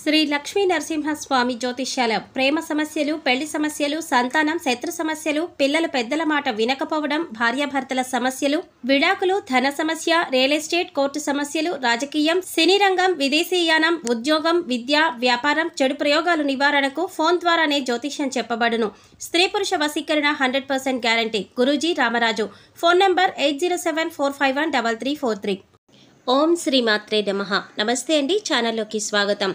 శ్రీ లక్ష్మీ నరసింహ స్వామి జ్యోతిష్యాలయం ప్రేమ సమస్యలు పెళ్లి సమస్యలు సంతానం శత్రు సమస్యలు పిల్లలు పెద్దల మాట వినకపోవడం భార్యాభర్తల సమస్యలు విడాకులు ధన సమస్య రియల్ ఎస్టేట్ కోర్టు సమస్యలు రాజకీయం సినీ రంగం విదేశీయానం ఉద్యోగం విద్య వ్యాపారం చెడు ప్రయోగాల నివారణకు ఫోన్ ద్వారానే జ్యోతిష్యం చెప్పబడును స్త్రీ పురుష వశీకరణ 100% guarantee Guruji Ramaraju phone number 8074513343 ఓం శ్రీ మాత్రే నమః నమస్తే అండి ఛానల్లోకి స్వాగతం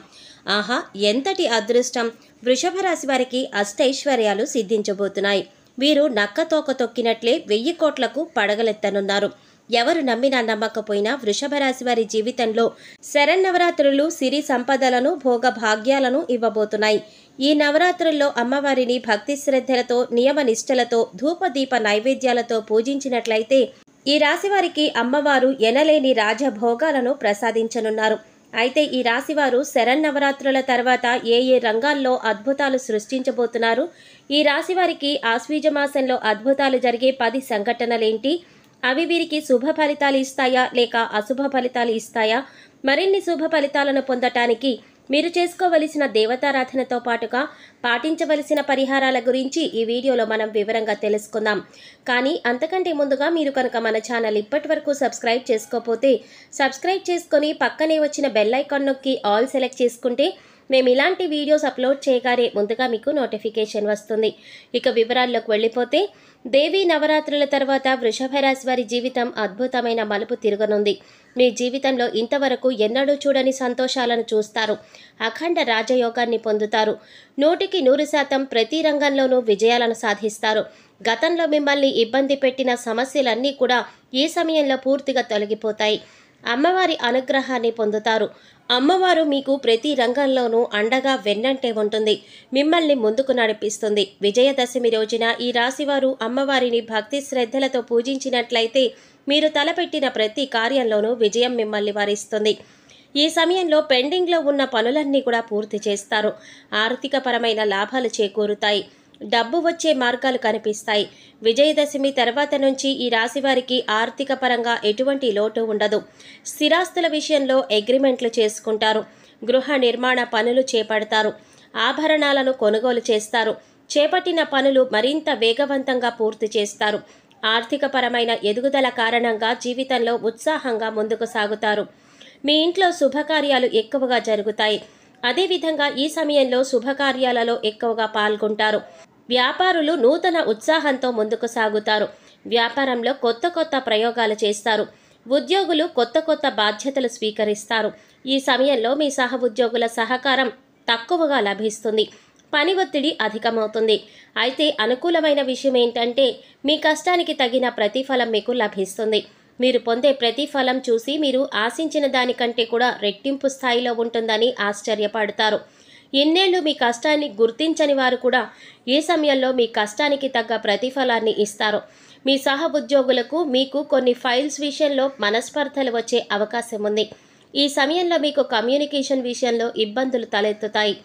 ఆహా ఎంతటి అదృష్టం వృషభ రాశి వారికి అష్టైశ్వర్యాలు సిద్ధించబోతున్నాయి వీరు నక్క తోక తొక్కినట్లే 1000 కోట్లకు పడగలెత్తనున్నారు ఎవరు నమ్మినా నమ్మకపోయినా వృషభ రాశి వారి జీవితంలో శరన్నవరాత్రులు సిరి సంపదలను భోగ భాగ్యాలను ఇవ్వబోతున్నాయి ఈ నవరాత్రుల్లో అమ్మవారిని భక్తి శ్రద్ధలతో నియమ నిష్టలతో ధూపదీప నైవేద్యాలతో పూజించినట్లయితే ఈ రాశి వారికి అమ్మవారు ఎనలేని రాజభోగాలను ప్రసాదించనున్నారు అయితే ఈ రాశి వారు శరన్నవరాత్రుల తర్వాత ఏ రంగాల్లో అద్భుతాలు సృష్టించబోతున్నారు ఈ రాశి వారికి ఆశ్వీజ మాసంలో అద్భుతాలు జరిగే 10 సంఘటనలేంటి అవి వీరికి శుభ ఫలితాలు ఇస్తాయా లేక అశుభ ఫలితాలు ఇస్తాయా మరిన్ని శుభ ఫలితాలను పొందడానికి మీరు చేసుకోవలసిన దేవతారాధనతో పాటుగా పాటించవలసిన పరిహారాల గురించి ఈ వీడియోలో మనం వివరంగా తెలుసుకుందాం కానీ అంతకంటే ముందుగా మీరు కనుక మన ఛానల్ ఇప్పటివరకు సబ్స్క్రైబ్ చేసుకోకపోతే సబ్స్క్రైబ్ చేసుకొని పక్కనే వచ్చిన బెల్ ఐకాన్ నొక్కి ఆల్ సెలెక్ట్ చేసుకుంటే మేము ఇలాంటి వీడియోస్ అప్లోడ్ చేయగానే ముందుగా మీకు నోటిఫికేషన్ వస్తుంది ఇక వివరాల్లోకి వెళ్ళిపోతే దేవి నవరాత్రుల తర్వాత వృషభ రాశి వారి జీవితం అద్భుతమైన మలుపు తిరగనుంది మీ జీవితంలో ఇంతవరకు ఎన్నడూ చూడని సంతోషాలను చూస్తారు అఖండ రాజయోగాన్ని పొందుతారు 100% ప్రతి రంగంలోనూ విజయాలను సాధిస్తారు గతంలో మిమ్మల్ని ఇబ్బంది పెట్టిన సమస్యలన్నీ కూడా ఈ సమయంలో పూర్తిగా తొలగిపోతాయి అమ్మవారి అనుగ్రహాన్ని పొందుతారు అమ్మవారు మీకు ప్రతి రంగంలోనూ అండగా వెన్నంటే ఉంటుంది మిమ్మల్ని ముందుకు నడిపిస్తుంది విజయదశమి రోజున ఈ రాశివారు అమ్మవారిని భక్తి శ్రద్ధలతో పూజించినట్లయితే మీరు తలపెట్టిన ప్రతి కార్యంలోనూ విజయం మిమ్మల్ని వరిస్తుంది ఈ సమయంలో పెండింగ్లో ఉన్న పనులన్నీ కూడా పూర్తి చేస్తారు ఆర్థికపరమైన లాభాలు చేకూరుతాయి డబ్బు వచ్చే మార్గాలు కనిపిస్తాయి విజయదశమి తర్వాత నుంచి ఈ రాశివారికి ఆర్థిక పరంగా ఎటువంటి లోటు ఉండదు స్థిరాస్తుల విషయంలో అగ్రిమెంట్లు చేసుకుంటారు గృహ నిర్మాణ పనులు చేపడతారు ఆభరణాలను కొనుగోలు చేస్తారు చేపట్టిన పనులు మరింత వేగవంతంగా పూర్తి చేస్తారు ఆర్థికపరమైన ఎదుగుదల కారణంగా జీవితంలో ఉత్సాహంగా ముందుకు సాగుతారు మీ ఇంట్లో శుభకార్యాలు ఎక్కువగా జరుగుతాయి అదేవిధంగా ఈ సమయంలో శుభకార్యాలలో ఎక్కువగా పాల్గొంటారు వ్యాపారులు నూతన ఉత్సాహంతో ముందుకు సాగుతారు వ్యాపారంలో కొత్త కొత్త ప్రయోగాలు చేస్తారు ఉద్యోగులు కొత్త కొత్త బాధ్యతలు స్వీకరిస్తారు ఈ సమయంలో మీ సహోద్యోగుల సహకారం తక్కువగా లభిస్తుంది పని ఒత్తిడి అధికమవుతుంది అయితే అనుకూలమైన విషయం ఏంటంటే మీ కష్టానికి తగిన ప్రతిఫలం మీకు లభిస్తుంది మీరు పొందే ప్రతిఫలం చూసి మీరు ఆశించిన దానికంటే కూడా రెట్టింపు స్థాయిలో ఉంటుందని ఆశ్చర్యపడతారు ఎన్నేళ్ళు మీ కష్టాన్ని గుర్తించని వారు కూడా ఈ సమయంలో మీ కష్టానికి తగ్గ ప్రతిఫలాన్ని ఇస్తారు మీ సహోద్యోగులకు మీకు కొన్ని ఫైల్స్ విషయంలో మనస్పర్ధలు వచ్చే అవకాశం ఉంది ఈ సమయంలో మీకు కమ్యూనికేషన్ విషయంలో ఇబ్బందులు తలెత్తుతాయి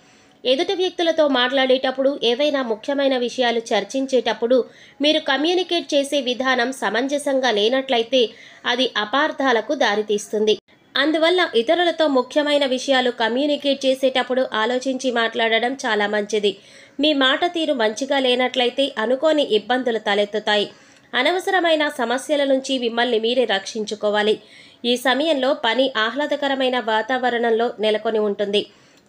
ఎదుటి వ్యక్తులతో మాట్లాడేటప్పుడు ఏవైనా ముఖ్యమైన విషయాలు చర్చించేటప్పుడు మీరు కమ్యూనికేట్ చేసే విధానం సమంజసంగా లేనట్లయితే అది అపార్థాలకు దారితీస్తుంది అందువల్ల ఇతరులతో ముఖ్యమైన విషయాలు కమ్యూనికేట్ చేసేటప్పుడు ఆలోచించి మాట్లాడడం చాలా మంచిది మీ మాట తీరు మంచిగా లేనట్లయితే అనుకోని ఇబ్బందులు తలెత్తుతాయి అనవసరమైన సమస్యల నుంచి మిమ్మల్ని మీరే రక్షించుకోవాలి ఈ సమయంలో పని ఆహ్లాదకరమైన వాతావరణంలో నెలకొని ఉంటుంది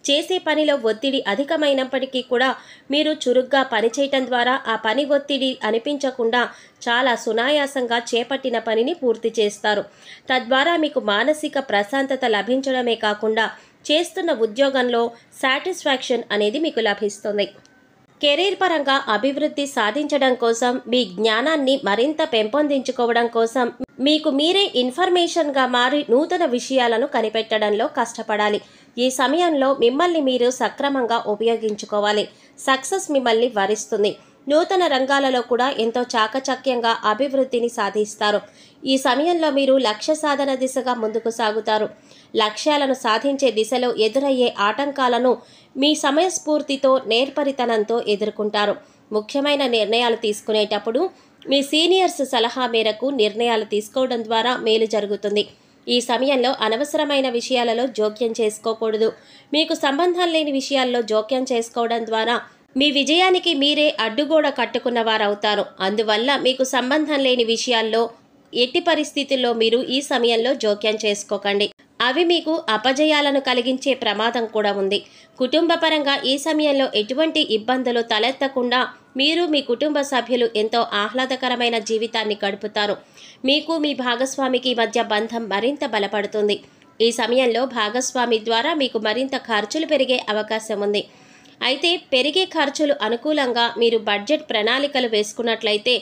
చేసే పనిలో ఒత్తిడి అధికమైనప్పటికీ కూడా మీరు చురుగ్గా పనిచేయటం ద్వారా ఆ పని ఒత్తిడి అనిపించకుండా చాలా సునాయాసంగా చేపట్టిన పనిని పూర్తి చేస్తారు తద్వారా మీకు మానసిక ప్రశాంతత లభించడమే కాకుండా చేస్తున్న ఉద్యోగంలో సాటిస్ఫాక్షన్ అనేది మీకు లభిస్తుంది కెరీర్ పరంగా అభివృద్ధి సాధించడం కోసం మీ జ్ఞానాన్ని మరింత పెంపొందించుకోవడం కోసం మీకు మీరే ఇన్ఫర్మేషన్గా మారి నూతన విషయాలను కనిపెట్టడంలో కష్టపడాలి ఈ సమయంలో మిమ్మల్ని మీరు సక్రమంగా ఉపయోగించుకోవాలి సక్సెస్ మిమ్మల్ని వరిస్తుంది నూతన రంగాలలో కూడా ఎంతో చాకచక్యంగా అభివృద్ధిని సాధిస్తారు ఈ సమయంలో మీరు లక్ష్య సాధన దిశగా ముందుకు సాగుతారు లక్ష్యాలను సాధించే దిశలో ఎదురయ్యే ఆటంకాలను మీ సమయస్ఫూర్తితో నేర్పరితనంతో ఎదుర్కొంటారు ముఖ్యమైన నిర్ణయాలు తీసుకునేటప్పుడు మీ సీనియర్స్ సలహా మేరకు నిర్ణయాలు తీసుకోవడం ద్వారా మేలు జరుగుతుంది ఈ సమయంలో అనవసరమైన విషయాలలో జోక్యం చేసుకోకూడదు. మీకు సంబంధం లేని విషయాల్లో జోక్యం చేసుకోవడం ద్వారా మీ విజయానికి మీరే అడ్డుగోడ కట్టుకున్న వారు అవుతారు. అందువల్ల మీకు సంబంధం లేని విషయాల్లో ఎట్టి పరిస్థితుల్లో మీరు ఈ సమయంలో జోక్యం చేసుకోకండి. అవి మీకు అపజయాలను కలిగించే ప్రమాదం కూడా ఉంది. కుటుంబపరంగా ఈ సమయంలో ఎటువంటి ఇబ్బందులు తలెత్తకుండా మీరు మీ కుటుంబ సభ్యులు ఎంతో ఆహ్లాదకరమైన జీవితాన్ని గడుపుతారు. మీకు మీ భాగస్వామికి మధ్య బంధం మరింత బలపడుతుంది. ఈ సమయంలో భాగస్వామి ద్వారా మీకు మరింత ఖర్చులు పెరిగే అవకాశం ఉంది. అయితే పెరిగే ఖర్చులు అనుకూలంగా మీరు బడ్జెట్ ప్రణాళికలు వేసుకున్నట్లయితే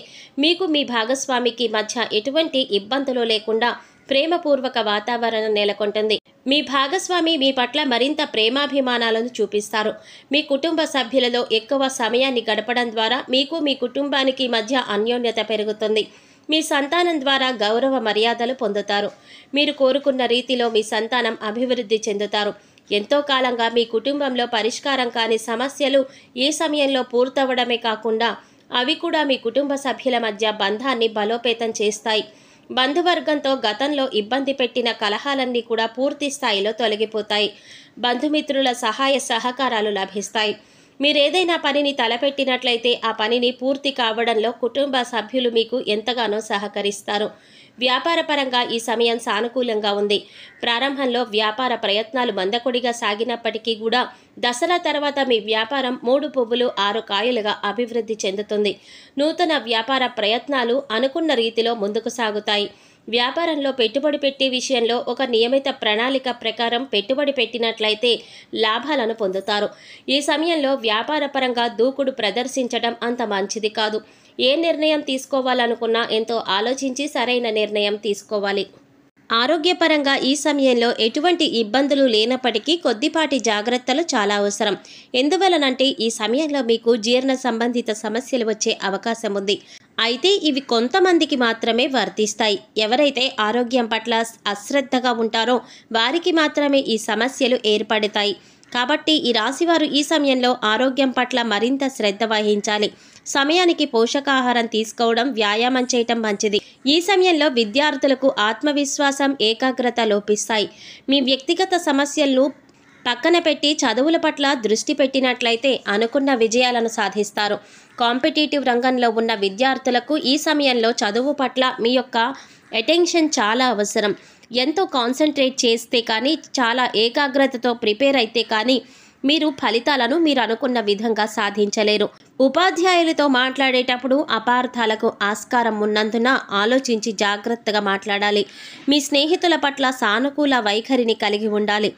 మీకు మీ భాగస్వామికి మధ్య ఎటువంటి ఇబ్బందులు లేకుండా ప్రేమపూర్వక వాతావరణం నెలకొంటుంది. మీ భాగస్వామి మీ పట్ల మరింత ప్రేమాభిమానాలను చూపిస్తారు. మీ కుటుంబ సభ్యులలో ఎక్కువ సమయాన్ని గడపడం ద్వారా మీకు మీ కుటుంబానికి మధ్య అన్యోన్యత పెరుగుతుంది. మీ సంతానం ద్వారా గౌరవ మర్యాదలు పొందుతారు. మీరు కోరుకున్న రీతిలో మీ సంతానం అభివృద్ధి చెందుతారు. ఎంతో కాలంగా మీ కుటుంబంలో పరిష్కారం కాని సమస్యలు ఈ సమయంలో పూర్తవడమే కాకుండా అవి కూడా మీ కుటుంబ సభ్యుల మధ్య బంధాన్ని బలోపేతం చేస్తాయి. బంధువర్గంతో గతంలో ఇబ్బంది పెట్టిన కలహాలన్నీ కూడా పూర్తి స్థాయిలో తొలగిపోతాయి. బంధుమిత్రుల సహాయ సహకారాలు లభిస్తాయి. మీరేదైనా పనిని తలపెట్టినట్లయితే ఆ పనిని పూర్తి కావడంలో కుటుంబ సభ్యులు మీకు ఎంతగానో సహకరిస్తారు. వ్యాపారపరంగా ఈ సమయం సానుకూలంగా ఉంది. ప్రారంభంలో వ్యాపార ప్రయత్నాలు మందకొడిగా సాగినప్పటికీ కూడా దసరా తర్వాత మీ వ్యాపారం 3 పువ్వులు 6 కాయలుగా అభివృద్ధి చెందుతుంది. నూతన వ్యాపార ప్రయత్నాలు అనుకున్న రీతిలో ముందుకు సాగుతాయి. వ్యాపారంలో పెట్టుబడి పెట్టే విషయంలో ఒక నియమిత ప్రణాళిక ప్రకారం పెట్టుబడి పెట్టినట్లయితే లాభాలను పొందుతారు. ఈ సమయంలో వ్యాపారపరంగా దూకుడు ప్రదర్శించడం అంత మంచిది కాదు. ఏ నిర్ణయం తీసుకోవాలనుకున్నా ఎంతో ఆలోచించి సరైన నిర్ణయం తీసుకోవాలి. ఆరోగ్యపరంగా ఈ సమయంలో ఎటువంటి ఇబ్బందులు లేనప్పటికీ కొద్దిపాటి జాగ్రత్తలు చాలా అవసరం. ఎందువలనంటే ఈ సమయంలో మీకు జీర్ణ సంబంధిత సమస్యలు వచ్చే అవకాశం ఉంది. అయితే ఇవి కొంతమందికి మాత్రమే వర్తిస్తాయి. ఎవరైతే ఆరోగ్యం పట్ల అశ్రద్ధగా ఉంటారో వారికి మాత్రమే ఈ సమస్యలు ఏర్పడతాయి. కాబట్టి ఈ రాశివారు ఈ సమయంలో ఆరోగ్యం పట్ల మరింత శ్రద్ధ వహించాలి. సమయానికి పోషకాహారం తీసుకోవడం, వ్యాయామం చేయటం మంచిది. ఈ సమయంలో విద్యార్థులకు ఆత్మవిశ్వాసం, ఏకాగ్రత లోపిస్తాయి. మీ వ్యక్తిగత సమస్యలను పక్కన పెట్టి చదువుల పట్ల దృష్టి పెట్టినట్లయితే అనుకున్న విజయాలను సాధిస్తారు. కాంపిటేటివ్ రంగంలో ఉన్న విద్యార్థులకు ఈ సమయంలో చదువు పట్ల మీ యొక్క అటెన్షన్ చాలా అవసరం. ఎంతో కాన్సన్ట్రేట్ చేస్తే కానీ, చాలా ఏకాగ్రతతో ప్రిపేర్ అయితే కానీ మీరు ఫలితాలను మీరు అనుకున్న విధంగా సాధించలేరు. ఉపాధ్యాయులతో మాట్లాడేటప్పుడు అపార్థాలకు ఆస్కారం ఉన్నందున ఆలోచించి జాగ్రత్తగా మాట్లాడాలి. మీ స్నేహితుల పట్ల సానుకూల వైఖరిని కలిగి ఉండాలి.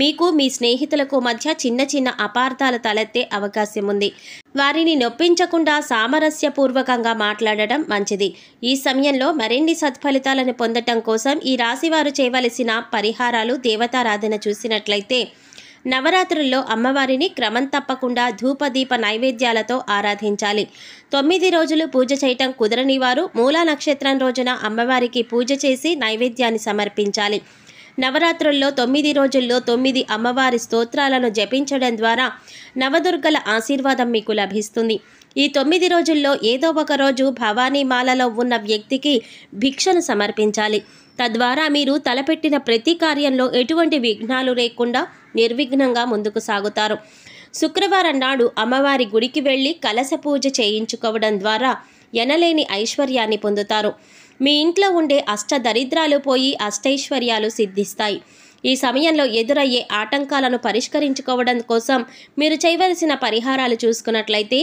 మీకు మీ స్నేహితులకు మధ్య చిన్న చిన్న అపార్థాలు తలెత్తే అవకాశం ఉంది. వారిని నొప్పించకుండా సామరస్యపూర్వకంగా మాట్లాడటం మంచిది. ఈ సమయంలో మరిన్ని సత్ఫలితాలను పొందటం కోసం ఈ రాశివారు చేయవలసిన పరిహారాలు: దేవతారాధన చూసినట్లయితే నవరాత్రుల్లో అమ్మవారిని క్రమం తప్పకుండా ధూపదీప నైవేద్యాలతో ఆరాధించాలి. 9 రోజులు పూజ చేయటం కుదరని వారు మూలా నక్షత్రం రోజున అమ్మవారికి పూజ చేసి నైవేద్యాన్ని సమర్పించాలి. నవరాత్రుల్లో 9 రోజుల్లో 9 అమ్మవారి స్తోత్రాలను జపించడం ద్వారా నవదుర్గల ఆశీర్వాదం మీకు లభిస్తుంది. ఈ 9 రోజుల్లో ఏదో ఒక రోజు భవానీమాలలో ఉన్న వ్యక్తికి భిక్షను సమర్పించాలి. తద్వారా మీరు తలపెట్టిన ప్రతి కార్యంలో ఎటువంటి విఘ్నాలు లేకుండా నిర్విఘ్నంగా ముందుకు సాగుతారు. శుక్రవారం నాడు అమ్మవారి గుడికి వెళ్ళి కలశ పూజ చేయించుకోవడం ద్వారా ఎనలేని ఐశ్వర్యాన్ని పొందుతారు. మీ ఇంట్లో ఉండే అష్టదరిద్రాలు పోయి అష్టైశ్వర్యాలు సిద్ధిస్తాయి. ఈ సమయంలో ఎదురయ్యే ఆటంకాలను పరిష్కరించుకోవడం కోసం మీరు చేయవలసిన పరిహారాలు చూసుకున్నట్లయితే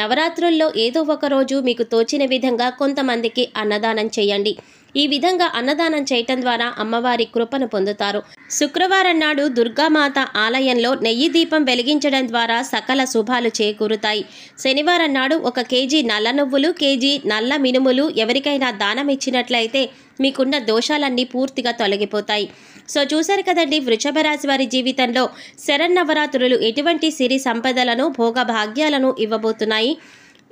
నవరాత్రుల్లో ఏదో ఒక రోజు మీకు తోచిన విధంగా కొంతమందికి అన్నదానం చేయండి. ఈ విధంగా అన్నదానం చేయటం ద్వారా అమ్మవారి కృపను పొందుతారు. శుక్రవారం నాడు దుర్గామాత ఆలయంలో నెయ్యి దీపం వెలిగించడం ద్వారా సకల శుభాలు చేకూరుతాయి. శనివారం నాడు 1 కేజీ నల్ల నువ్వులు, కేజీ నల్ల మినుములు ఎవరికైనా దానం ఇచ్చినట్లయితే మీకున్న దోషాలన్నీ పూర్తిగా తొలగిపోతాయి. సో చూశారు కదండి, వృషభ రాశి వారి జీవితంలో శరన్నవరాత్రులు ఎటువంటి సిరి సంపదలను, భోగభాగ్యాలను ఇవ్వబోతున్నాయి.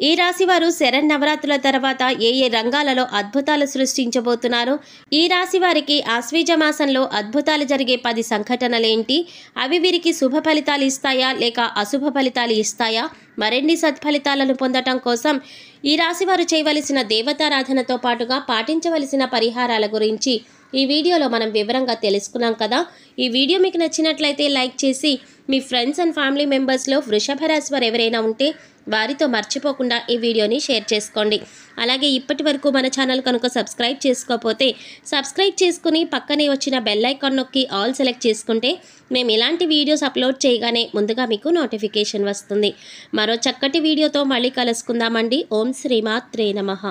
ఈ రాశివారు శరన్నవరాత్రుల తర్వాత ఏ ఏ రంగాలలో అద్భుతాలు సృష్టించబోతున్నారు, ఈ రాశివారికి ఆశ్వీజ మాసంలో అద్భుతాలు జరిగే 10 సంఘటనలేంటి, అవి వీరికి శుభ ఫలితాలు ఇస్తాయా లేక అశుభ ఫలితాలు ఇస్తాయా, మరిన్ని సత్ఫలితాలను పొందటం కోసం ఈ రాశివారు చేయవలసిన దేవతారాధనతో పాటుగా పాటించవలసిన పరిహారాల గురించి ఈ వీడియోలో మనం వివరంగా తెలుసుకున్నాం కదా। ఈ వీడియో మీకు నచ్చినట్లయితే లైక్ చేసి మీ ఫ్రెండ్స్ అండ్ ఫ్యామిలీ మెంబర్స్ లో వృషభ రాశి వారు ఎవరైనా ఉంటే వారితో మర్చిపోకుండా ఈ వీడియోని షేర్ చేసుకోండి। అలాగే ఇప్పటివరకు మన ఛానల్ కనుక సబ్స్క్రైబ్ చేసుకోకపోతే సబ్స్క్రైబ్ చేసుకొని పక్కనే వచ్చిన బెల్ ఐకాన్ నొక్కి ఆల్ సెలెక్ట్ చేసుకుంటే మేము ఇలాంటి వీడియోస్ అప్లోడ్ చేయగానే ముందుగా మీకు నోటిఫికేషన్ వస్తుంది। మరో చక్కటి వీడియోతో మళ్ళీ కలుసుకుందామండి। ఓం శ్రీ మాత్రే నమః।